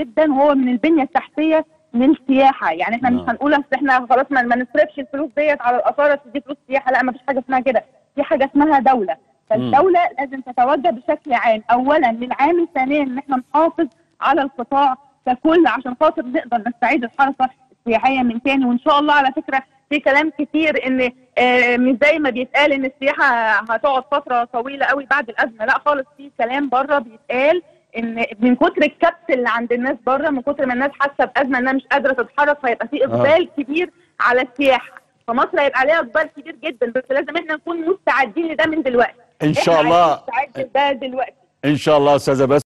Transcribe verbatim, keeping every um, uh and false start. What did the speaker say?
جدا، وهو من البنيه التحتيه للسياحه. يعني احنا مش هنقول اصل احنا خلاص ما نصرفش الفلوس ديت على الاثار دي فلوس سياحه، لا، ما فيش حاجه اسمها كده. في حاجه اسمها دوله، فالدوله مم. لازم تتوجه بشكل عام، اولا للعامل، ثانيا ان احنا نحافظ على القطاع ككل عشان خاطر نقدر نستعيد الحركه السياحيه من تاني. وان شاء الله، على فكره، في كلام كتير ان آه مش زي ما بيتقال ان السياحه هتقعد فتره طويله قوي بعد الازمه، لا خالص. في كلام بره بيتقال ان من كتر الكبت اللي عند الناس بره، من كتر ما الناس حاسه بازمه انها مش قادره تتحرك، فيبقى في اقبال آه. كبير على السياحه، فمصر هيبقى عليها اقبال كبير جدا، بس لازم احنا نكون مستعدين لده من دلوقتي. ان شاء الله. مستعدين لده دلوقتي. ان شاء الله استاذه بس.